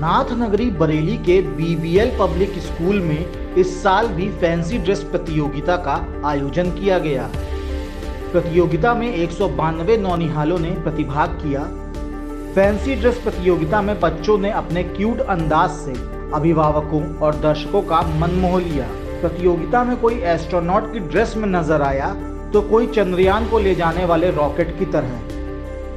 नाथनगरी बरेली के BBL public school में इस साल भी फैंसी ड्रेस प्रतियोगिता का आयोजन किया गया। प्रतियोगिता में 192 नौनिहालों ने प्रतिभाग किया। फैंसी ड्रेस प्रतियोगिता में बच्चों ने अपने क्यूट अंदाज से अभिभावकों और दर्शकों का मन मोह लिया। प्रतियोगिता में कोई एस्ट्रोनॉट की ड्रेस में नजर आया तो कोई चंद्रयान को ले जाने वाले रॉकेट की तरह,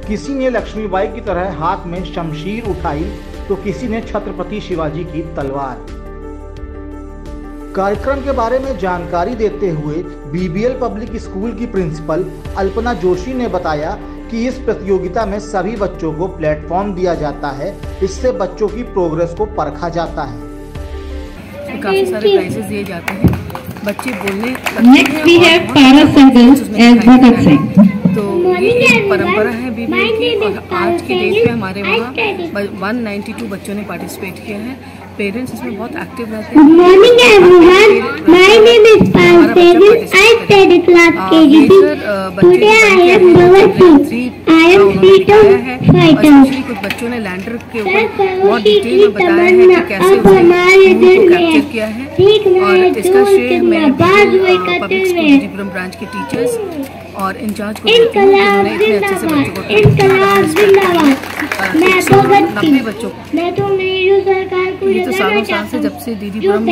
किसी ने लक्ष्मीबाई की तरह हाथ में शमशीर उठाई तो किसी ने छत्रपति शिवाजी की तलवार। कार्यक्रम के बारे में जानकारी देते हुए बीबीएल पब्लिक स्कूल की प्रिंसिपल अल्पना जोशी ने बताया कि इस प्रतियोगिता में सभी बच्चों को प्लेटफॉर्म दिया जाता है, इससे बच्चों की प्रोग्रेस को परखा जाता है। काफी सारे प्राइजेस दिए जाते हैं, बच्चे बोलने लगते हैं। तो ये एक परंपरा है बीबीएल की और आज की डेट में हमारे वहाँ 192 बच्चों ने पार्टिसिपेट किया है। पेरेंट्स इसमें बहुत एक्टिव रहते हैं। कुछ बच्चों ने लैंडर के ऊपर बहुत डिटेल में बताया है कि कैसे कैप्चर किया है और इसका श्रेय मैं पब्लिक स्कूल जीपुरम ब्रांच के टीचर्स और इंचार्ज को देती हूं। इन्होंने इतने अच्छे से बच्चों को 90 बच्चों को, ये तो सालों साल से जब से दीदीपुरम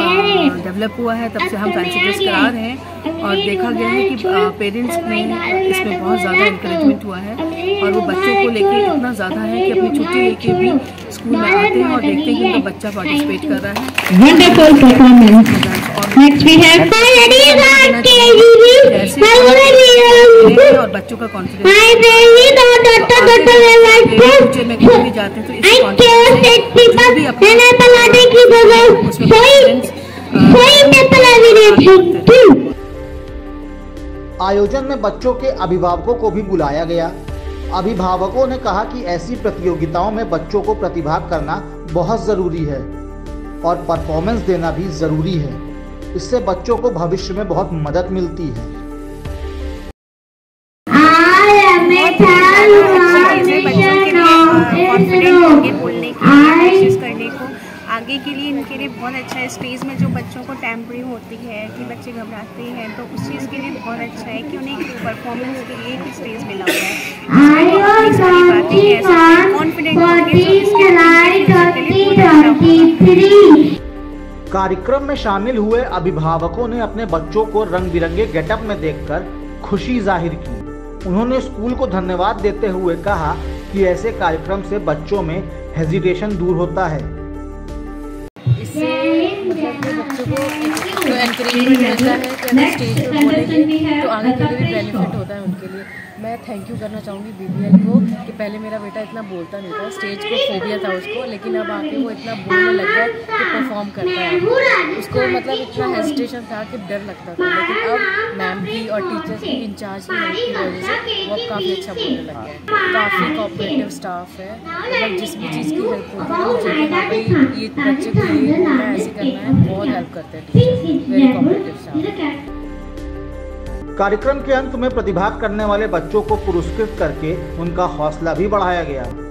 डेवलप हुआ है तब से हम फैंसी ड्रेस करा रहे हैं और देखा गया है कि पेरेंट्स ने इसमें बहुत ज़्यादा इंकरेजमेंट हुआ है और वो बच्चों को लेके इतना ज़्यादा है कि अपनी छुट्टी लेके भी स्कूल में आते हैं और देखते हैं कि उनका बच्चा पार्टिसिपेट कर रहा है और बच्चों का कॉन्फिडेंस जाते हैं। तो आयोजन में बच्चों के अभिभावकों को भी बुलाया गया। अभिभावकों ने कहा कि ऐसी प्रतियोगिताओं में बच्चों को प्रतिभाग करना बहुत जरूरी है और परफॉर्मेंस देना भी जरूरी है, इससे बच्चों को भविष्य में बहुत मदद मिलती है। आगे के लिए इनके लिए बहुत अच्छा है। स्टेज में जो बच्चों को टेम्परिंग होती है कि बच्चे घबराते हैं, तो उस चीज़ के लिए बहुत अच्छा है कि उन्हें परफॉर्मेंस के लिए एक स्टेज मिला हुआ है। कार्यक्रम में शामिल हुए अभिभावकों ने अपने बच्चों को रंग बिरंगे गेटअप में देखकर खुशी जाहिर की। उन्होंने स्कूल को धन्यवाद देते हुए कहा कि ऐसे कार्यक्रम से बच्चों में हेजिटेशन दूर होता है। बच्चों को जो एनकरेजमेंट मिलता है कि स्टेज पे बोलेंगे तो आगे के लिए बेनिफिट होता है उनके लिए। मैं थैंक यू करना चाहूँगी बीबीएल को कि पहले मेरा बेटा इतना बोलता नहीं था, स्टेज को फोबिया था उसको, लेकिन अब आके वो इतना बोलने लग गया कि परफॉर्म करता है। उसको मतलब इतना हेजिटेशन था कि डर लगता था, लेकिन अब मैम की और टीचर्स की इंचार्ज की वजह से वो अब काफ़ी अच्छा बोलने लग गया है। काफ़ी कोऑपरेटिव स्टाफ है, मतलब जिस भी चीज़ की हेल्प होती है भाई ये बच्चे को ये करना है ऐसे करना है, बहुत हेल्प करते हैं टीचर्स, वेरी कोऑपरेटिव स्टाफ। कार्यक्रम के अंत में प्रतिभाग करने वाले बच्चों को पुरस्कृत करके उनका हौसला भी बढ़ाया गया।